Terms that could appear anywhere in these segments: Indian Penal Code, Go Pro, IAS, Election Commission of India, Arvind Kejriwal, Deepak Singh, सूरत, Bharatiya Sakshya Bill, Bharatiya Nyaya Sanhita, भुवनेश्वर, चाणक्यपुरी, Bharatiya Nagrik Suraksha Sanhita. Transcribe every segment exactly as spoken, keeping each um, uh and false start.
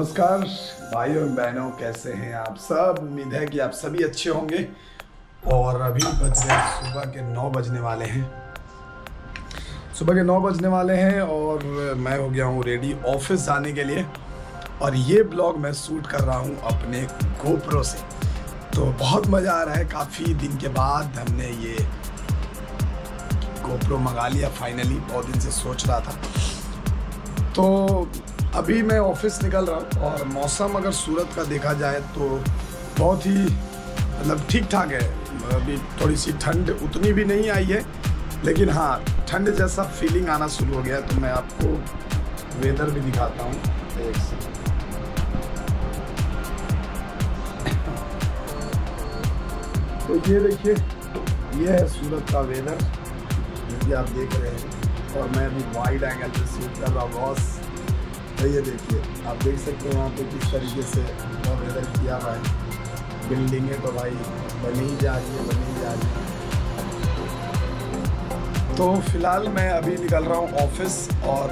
नमस्कार भाइयों बहनों, कैसे हैं आप सब। उम्मीद है कि आप सभी अच्छे होंगे। और अभी बज रहे सुबह के नौ बजने वाले हैं सुबह के नौ बजने वाले हैं और मैं हो गया हूँ रेडी ऑफिस आने के लिए। और ये ब्लॉग मैं शूट कर रहा हूँ अपने गोप्रो से, तो बहुत मज़ा आ रहा है। काफ़ी दिन के बाद हमने ये गोप्रो मंगा लिया फाइनली, बहुत दिन से सोच रहा था। तो अभी मैं ऑफिस निकल रहा हूँ और मौसम अगर सूरत का देखा जाए तो बहुत ही मतलब ठीक ठाक है। अभी थोड़ी सी ठंड उतनी भी नहीं आई है, लेकिन हाँ ठंड जैसा फीलिंग आना शुरू हो गया है। तो मैं आपको वेदर भी दिखाता हूँ। तो ये देखिए, ये है सूरत का वेदर जो आप देख रहे हैं। और मैं अभी वाइड एंगल से शूट कर रहा हूँ बॉस। तो ये देखिए, आप देख सकते हैं यहाँ पे किस तरीके से वेदर किया हुआ है। बिल्डिंगें तो भाई बनी ही जा रही है बनी ही जा रही है। तो फिलहाल मैं अभी निकल रहा हूँ ऑफिस, और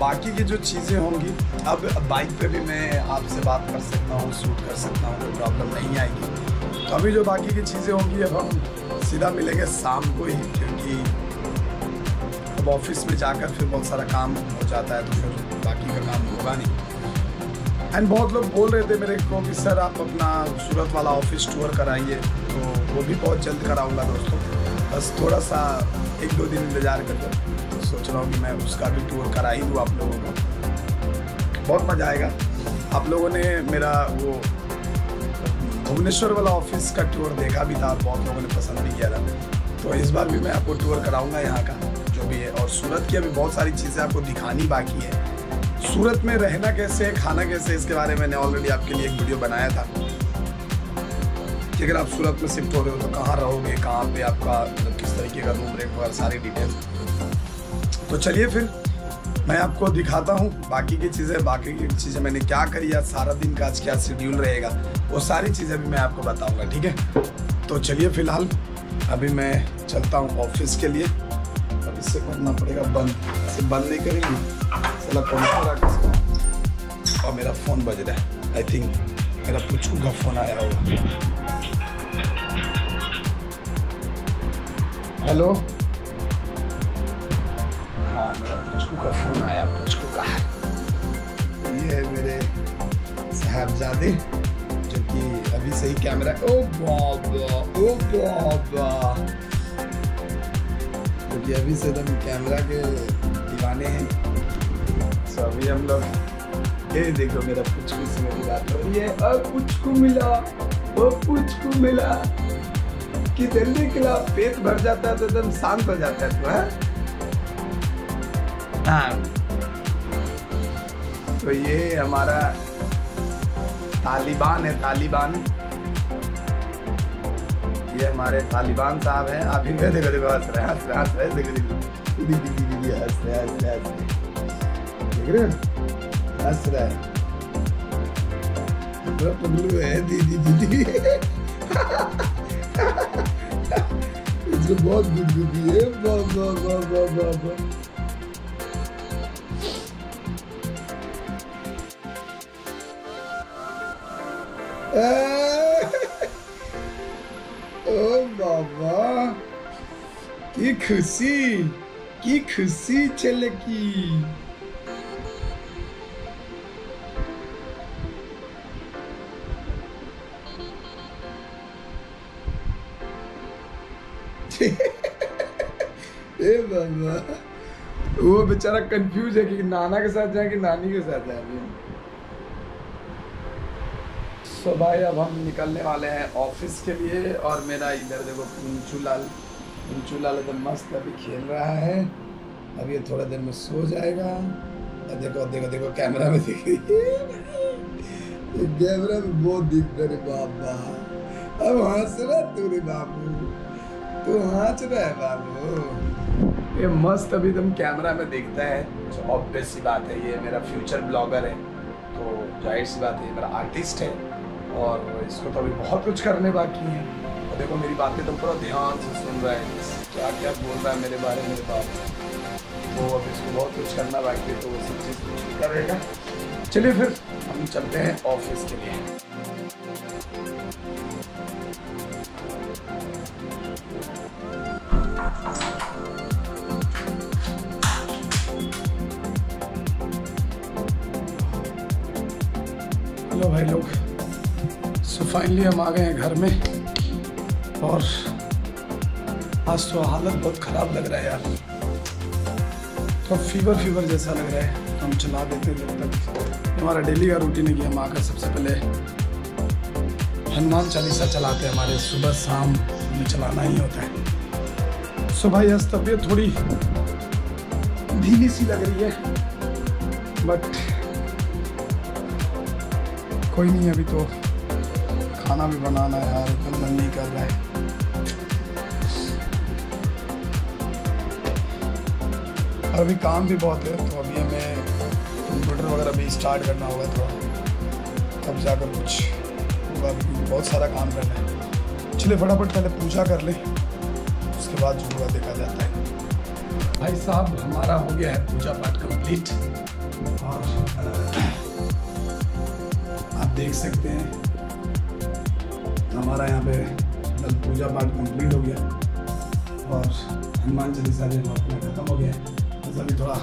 बाकी की जो चीज़ें होंगी अब बाइक पे भी मैं आपसे बात कर सकता हूँ, शूट कर सकता हूँ, कोई तो प्रॉब्लम नहीं आएगी। तो अभी जो बाकी की चीज़ें होंगी अब हम सीधा मिलेंगे शाम को ही, क्योंकि अब ऑफिस में जाकर फिर बहुत सारा काम हो जाता है, तो फिर बाकी का काम होगा नहीं। एंड बहुत लोग बोल रहे थे मेरे को कि सर आप अपना सूरत वाला ऑफिस टूर कराइए, तो वो भी बहुत जल्द कराऊंगा दोस्तों। बस थोड़ा सा एक दो दिन इंतजार करके तो सोच रहा हूँ कि मैं उसका भी टूर करा ही दूँ आप लोगों को। बहुत मज़ा आएगा। आप लोगों ने मेरा वो भुवनेश्वर वाला ऑफिस का टूर देखा भी था, बहुत लोगों ने पसंद भी किया था। तो इस बार भी मैं आपको टूर कराऊँगा यहाँ का जो भी है। और सूरत की अभी बहुत सारी चीज़ें आपको दिखानी बाकी है। सूरत में रहना कैसे है, खाना कैसे है, इसके बारे में मैंने ऑलरेडी आपके लिए एक वीडियो बनाया था कि अगर आप सूरत में शिफ्ट हो रहे हो तो कहाँ रहोगे, कहाँ पे आपका मतलब किस तरीके का रूम रेंट वगैरह सारी डिटेल्स। तो चलिए फिर मैं आपको दिखाता हूँ बाकी की चीज़ें, बाकी की चीज़ें मैंने क्या करी, आज सारा दिन का आज क्या शेड्यूल रहेगा, वो सारी चीज़ें भी मैं आपको बताऊँगा, ठीक है। तो चलिए फिलहाल अभी मैं चलता हूँ ऑफिस के लिए। अब इससे करना पड़ेगा बंद, इसे बंद नहीं करेंगे साला कौन। और मेरा फ़ोन बज रहा है, आई थिंक मेरा पुचकू का फ़ोन आया होगा। हेलो, हाँ मेरा पुचकू का फ़ोन आया। पुचकू का ये है मेरे साहबजादे, जो कि अभी से ही कैमरा ओ बाबा ओ बाबा क्योंकि अभी से एकदम कैमरा के दीवाने हैं। सो अभी हम लोग ये देखो मेरा पुचकू से मेरी बात हो रही है। और पुचकू मिला, वो पुचकू मिला कि जल्दी खिला, पेट भर जाता है तो एकदम शांत हो जाता है तू। हाँ तो ये हमारा तालिबान है, तालिबान ये हमारे तालिबान साहब हैं। अभी मैं देखो देखो हंस रहे हंस रहे हंस रहे देखो देखो दीदी दीदी दीदी हंस रहे हंस रहे देख रहे हंस रहे पूरा पगलू है दीदी दीदी। इसको बहुत गुदगुदी है बहुत बहुत बहुत बहुत बहुत। की खुशी की खुशी चलकी। ए बाबा, वो बेचारा कंफ्यूज है कि नाना के साथ जाए कि नानी के साथ जाए। सो भाई अब हम निकलने वाले हैं ऑफिस के लिए। और मेरा इधर देखो पुंचूलाल पुंचूलाल एकदम मस्त अभी खेल रहा है। अब ये थोड़ा देर में सो जाएगा। देखो देखो देखो, देखो कैमरा में दिख रही है, कैमरा में बहुत दिख रहा है बाबा। अब हंस रहा तू रे बाबू, तू हंस रहा है बाबू। ये मस्त अभी एकदम कैमरा में दिखता है। ऑब्वियस सी बात है ये मेरा फ्यूचर ब्लॉगर है, तो जाहिर सी बात है ये मेरा आर्टिस्ट है। और इसको तो अभी बहुत कुछ करने बाकी है। देखो मेरी बातें तुम पूरा ध्यान से सुन रहे हैं, क्या क्या बोल रहा है मेरे बारे में मेरे बाप। तो अब इसको बहुत कुछ करना बाकी, तो वो सब चीज़ कुछ भी करेगा। चलिए फिर हम चलते हैं ऑफिस के लिए। हेलो भाई लोग, सो फाइनली हम आ गए हैं घर में। और आज तो हालत बहुत ख़राब लग रहा है यार, तो फीवर फीवर जैसा लग रहा है। हम चला देते हैं जब तक हमारा डेली का रूटीन है कि हम आकर सबसे पहले हनुमान चालीसा चलाते हैं। हमारे सुबह शाम में चलाना ही होता है। सो भाई आज तबीयत थोड़ी ढीली सी लग रही है, बट कोई नहीं। अभी तो खाना भी बनाना है यार, एकदम मन नहीं कर रहा है। और अभी काम भी बहुत है, तो अभी हमें कंप्यूटर वगैरह भी स्टार्ट करना होगा थोड़ा, तब जाकर कुछ बहुत सारा काम करना है। चलिए फटाफट पहले पूजा कर लें, उसके बाद जो होगा देखा जाता है। भाई साहब हमारा हो गया है पूजा पाठ कंप्लीट, और आप देख सकते हैं तो हमारा यहाँ पे पूजा पाठ कंप्लीट हो गया और हनुमान चालीसा भी अपना खत्म हो गया है। अभी थोड़ा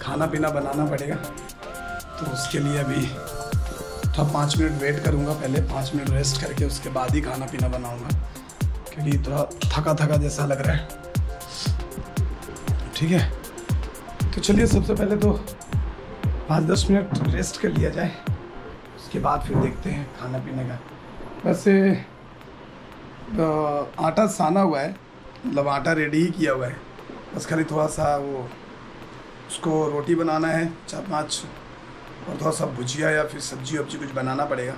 खाना पीना बनाना पड़ेगा, तो उसके लिए अभी थोड़ा पाँच मिनट वेट करूँगा। पहले पाँच मिनट रेस्ट करके उसके बाद ही खाना पीना बनाऊँगा, क्योंकि थोड़ा थका थका जैसा लग रहा है। ठीक है, तो चलिए सबसे पहले तो पाँच दस मिनट रेस्ट कर लिया जाए, उसके बाद फिर देखते हैं खाना पीने का। वैसे आटा साना हुआ है, मतलब आटा रेडी ही किया हुआ है, बस खाली थोड़ा सा वो उसको रोटी बनाना है चार पाँच, और थोड़ा सा भुजिया या फिर सब्जी वब्जी कुछ बनाना पड़ेगा।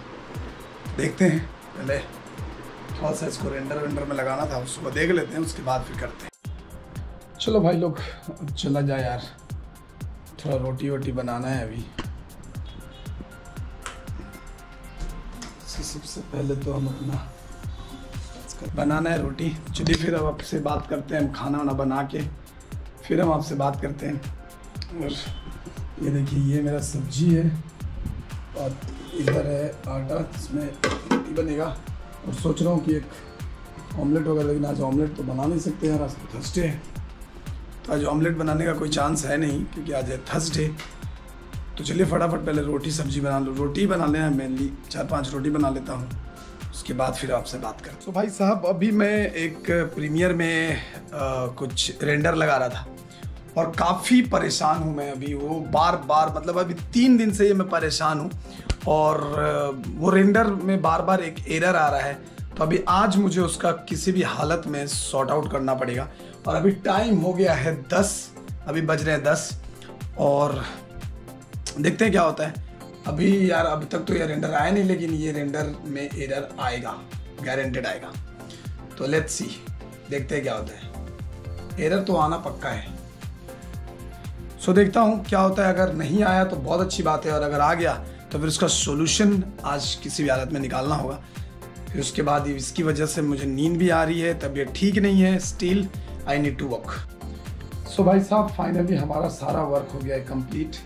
देखते हैं, पहले थोड़ा सा इसको रेंडर वेंडर में लगाना था, उसको देख लेते हैं, उसके बाद फिर करते हैं। चलो भाई लोग चला जाए यार, थोड़ा रोटी वोटी बनाना है अभी। सबसे पहले तो हम अपना बनाना है रोटी। चलिए फिर अब आपसे बात करते हैं, हम खाना वाना बना के फिर हम आपसे बात करते हैं। और ये देखिए ये मेरा सब्जी है, और इधर है आटा जिसमें रोटी बनेगा। और सोच रहा हूँ कि एक ऑमलेट वगैरह, लेकिन आज ऑमलेट तो बना नहीं सकते यार, आज तो थर्सडे है, तो आज ऑमलेट बनाने का कोई चांस है नहीं क्योंकि आज है थर्सडे। तो चलिए फटाफट पहले रोटी सब्जी बना लो, रोटी बना लेना है मेनली, चार पाँच रोटी बना लेता हूँ, उसके बाद फिर आपसे बात करें। तो भाई साहब अभी मैं एक प्रीमियर में आ, कुछ रेंडर लगा रहा था और काफ़ी परेशान हूँ मैं अभी। वो बार बार मतलब अभी तीन दिन से ये मैं परेशान हूँ, और वो रेंडर में बार बार एक एरर आ रहा है। तो अभी आज मुझे उसका किसी भी हालत में सॉर्ट आउट करना पड़ेगा। और अभी टाइम हो गया है दस, अभी बज रहे हैं दस, और देखते हैं क्या होता है। अभी यार अभी तक तो ये रेंडर आया नहीं, लेकिन ये रेंडर में एरर आएगा, गारंटेड आएगा। तो लेट्स सी, देखते हैं क्या होता है। एरर तो आना पक्का है, सो so, देखता हूँ क्या होता है। अगर नहीं आया तो बहुत अच्छी बात है, और अगर आ गया तो फिर उसका सोल्यूशन आज किसी भी हालत में निकालना होगा। फिर उसके बाद इसकी वजह से मुझे नींद भी आ रही है, तबीयत ठीक नहीं है, still I need to work. So भाई साहब फाइनली हमारा सारा वर्क हो गया है कंप्लीट।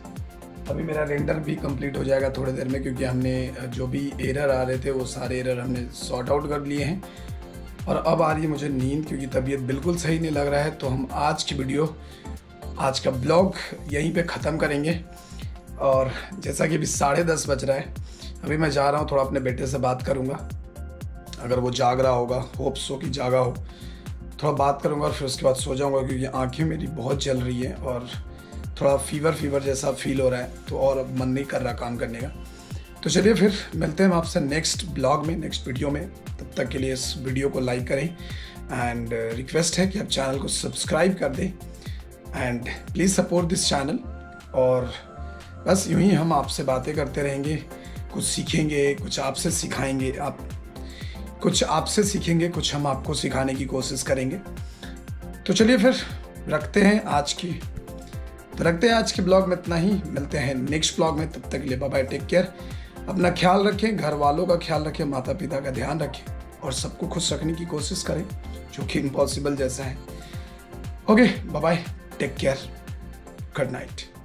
अभी मेरा रेंडर भी कंप्लीट हो जाएगा थोड़ी देर में, क्योंकि हमने जो भी एरर आ रहे थे वो सारे एरर हमने सॉर्ट आउट कर लिए हैं। और अब आ रही है मुझे नींद, क्योंकि तबीयत बिल्कुल सही नहीं लग रहा है। तो हम आज की वीडियो, आज का ब्लॉग यहीं पे ख़त्म करेंगे। और जैसा कि अभी साढ़े दस बज रहा है, अभी मैं जा रहा हूँ, थोड़ा अपने बेटे से बात करूँगा, अगर वो जाग रहा होगा, होप सो कि जागा हो। थोड़ा बात करूँगा और फिर उसके बाद सो जाऊँगा, क्योंकि आँखें मेरी बहुत जल रही है और थोड़ा फीवर फीवर जैसा फील हो रहा है, तो और अब मन नहीं कर रहा काम करने का। तो चलिए फिर मिलते हैं हम आपसे नेक्स्ट ब्लॉग में, नेक्स्ट वीडियो में। तब तक के लिए इस वीडियो को लाइक करें, एंड रिक्वेस्ट है कि आप चैनल को सब्सक्राइब कर दें, and please support this channel. और बस यूं ही हम आपसे बातें करते रहेंगे, कुछ सीखेंगे, कुछ आपसे सिखाएंगे, आप कुछ आपसे सीखेंगे, कुछ हम आपको सिखाने की कोशिश करेंगे। तो चलिए फिर रखते हैं आज की तो रखते हैं आज के ब्लॉग में इतना ही। मिलते हैं नेक्स्ट ब्लॉग में, तब तक के लिए बाय बाय, टेक केयर, अपना ख्याल रखें, घर वालों का ख्याल रखें, माता पिता का ध्यान रखें। और सबको खुश रखने की कोशिश करें, जो कि इम्पॉसिबल जैसा है। Okay, bye bye, take care, good night.